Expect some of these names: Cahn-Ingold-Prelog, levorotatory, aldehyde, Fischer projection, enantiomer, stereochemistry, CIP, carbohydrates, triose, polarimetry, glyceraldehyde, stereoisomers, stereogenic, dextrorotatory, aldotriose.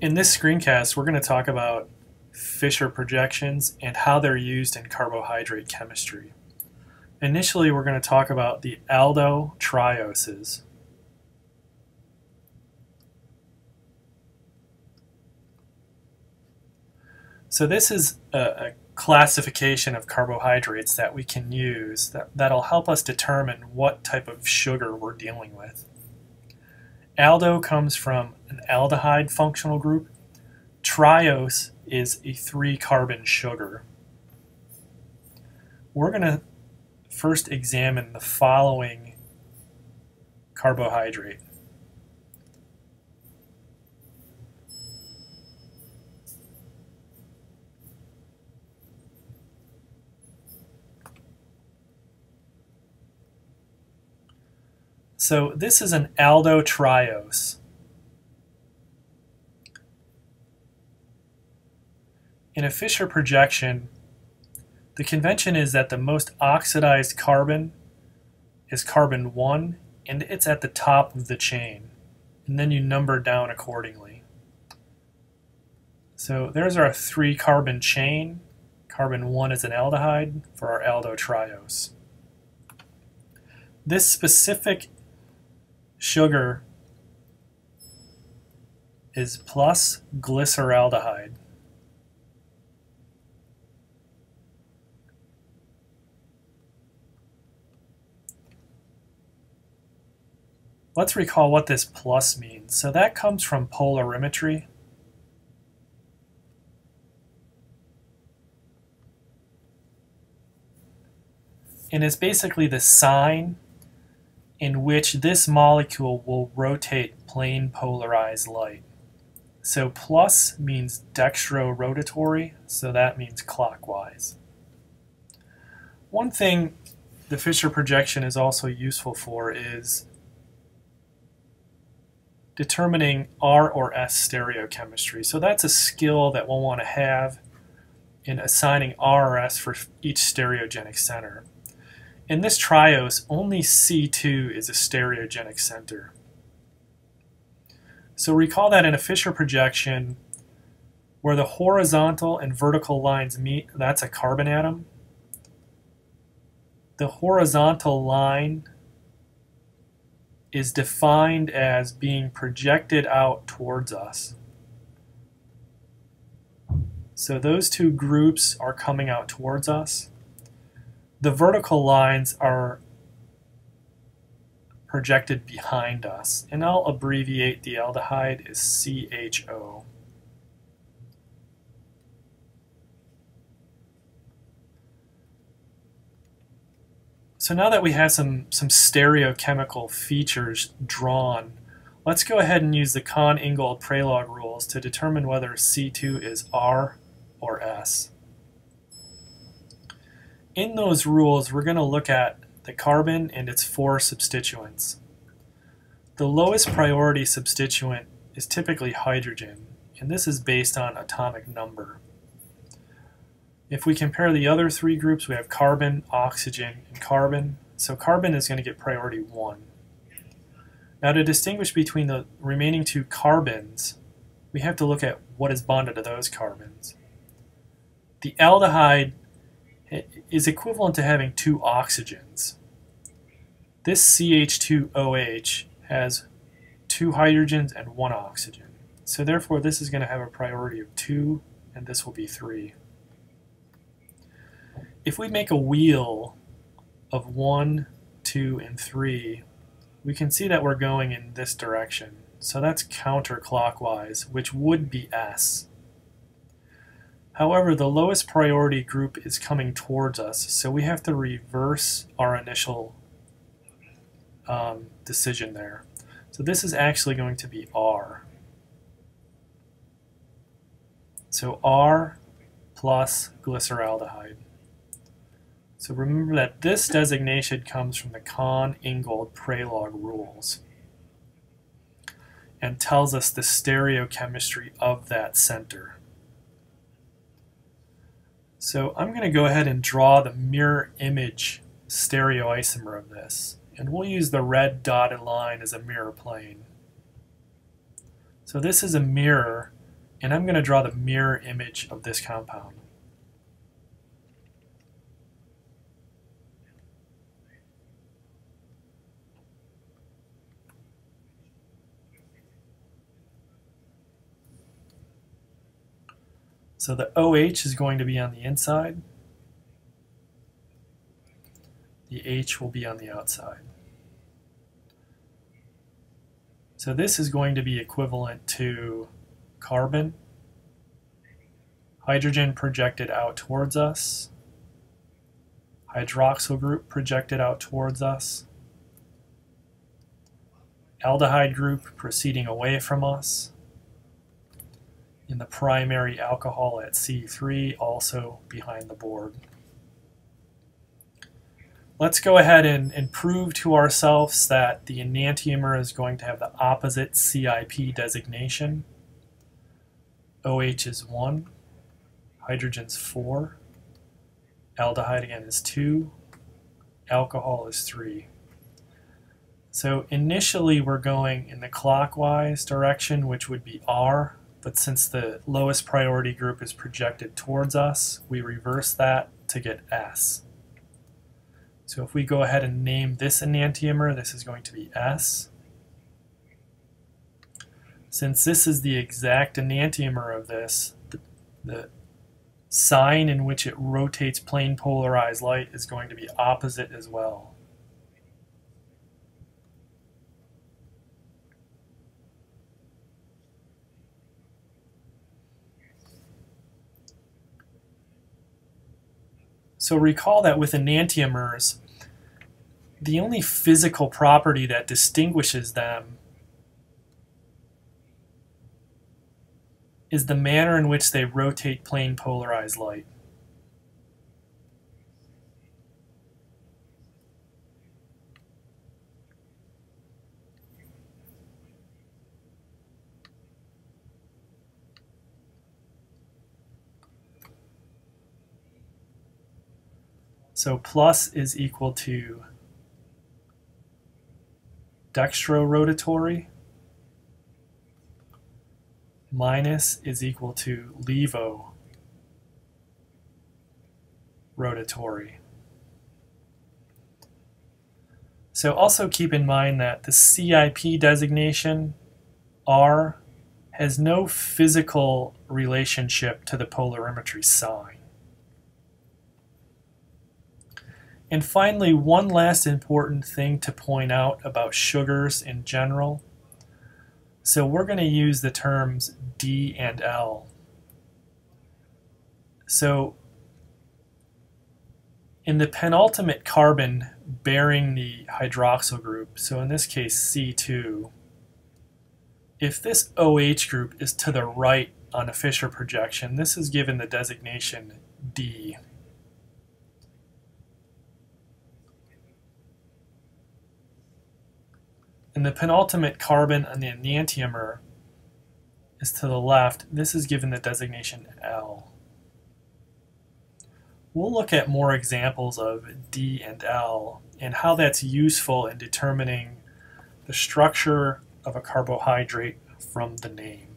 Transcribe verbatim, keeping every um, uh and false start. In this screencast, we're going to talk about Fischer projections and how they're used in carbohydrate chemistry. Initially, we're going to talk about the aldotrioses. So this is a, a classification of carbohydrates that we can use that, that'll help us determine what type of sugar we're dealing with. Aldo comes from an aldehyde functional group. Triose is a three-carbon sugar. We're going to first examine the following carbohydrate. So this is an aldotriose. In a Fischer projection, the convention is that the most oxidized carbon is carbon one, and it's at the top of the chain. And then you number down accordingly. So there's our three-carbon chain. Carbon one is an aldehyde for our aldotriose. This specific sugar is plus glyceraldehyde. Let's recall what this plus means. So that comes from polarimetry. And it's basically the sign in which this molecule will rotate plane polarized light. So plus means dextrorotatory, so that means clockwise. One thing the Fischer projection is also useful for is determining R or S stereochemistry. So that's a skill that we'll want to have in assigning R or S for each stereogenic center. In this triose, only C two is a stereogenic center. So recall that in a Fischer projection, where the horizontal and vertical lines meet, that's a carbon atom. The horizontal line is defined as being projected out towards us. So those two groups are coming out towards us. The vertical lines are projected behind us, and I'll abbreviate the aldehyde as C H O. So now that we have some, some stereochemical features drawn, let's go ahead and use the Cahn-Ingold-Prelog rules to determine whether C two is R or S. In those rules, we're going to look at the carbon and its four substituents. The lowest priority substituent is typically hydrogen, and this is based on atomic number. If we compare the other three groups, we have carbon, oxygen, and carbon. So carbon is going to get priority one. Now to distinguish between the remaining two carbons, we have to look at what is bonded to those carbons. The aldehyde is equivalent to having two oxygens. This C H two O H has two hydrogens and one oxygen. So therefore this is going to have a priority of two, and this will be three. If we make a wheel of one, two, and three, we can see that we're going in this direction. So that's counterclockwise, which would be S. However, the lowest priority group is coming towards us, so we have to reverse our initial um, decision there. So this is actually going to be R. So R plus glyceraldehyde. So remember that this designation comes from the Cahn-Ingold-Prelog rules and tells us the stereochemistry of that center. So I'm going to go ahead and draw the mirror image stereoisomer of this. And we'll use the red dotted line as a mirror plane. So this is a mirror And I'm going to draw the mirror image of this compound. So the OH is going to be on the inside. The H will be on the outside. So this is going to be equivalent to carbon, hydrogen projected out towards us, hydroxyl group projected out towards us, aldehyde group proceeding away from us, and the primary alcohol at C three also behind the board. Let's go ahead and, and prove to ourselves that the enantiomer is going to have the opposite C I P designation. OH is one, hydrogen's four, aldehyde again is two, alcohol is three. So initially we're going in the clockwise direction, which would be R, but since the lowest priority group is projected towards us, we reverse that to get S. So if we go ahead and name this enantiomer, this is going to be S. Since this is the exact enantiomer of this, the, the sign in which it rotates plane polarized light is going to be opposite as well. So recall that with enantiomers, the only physical property that distinguishes them is the manner in which they rotate plane polarized light. So plus is equal to dextrorotatory minus is equal to levorotatory. So also keep in mind that the C I P designation R has no physical relationship to the polarimetry sign. And finally, one last important thing to point out about sugars in general. So we're going to use the terms D and L. So in the penultimate carbon bearing the hydroxyl group, so in this case C two, if this OH group is to the right on a Fischer projection, this is given the designation D. And the penultimate carbon on the enantiomer is to the left. This is given the designation L. We'll look at more examples of D and L and how that's useful in determining the structure of a carbohydrate from the name.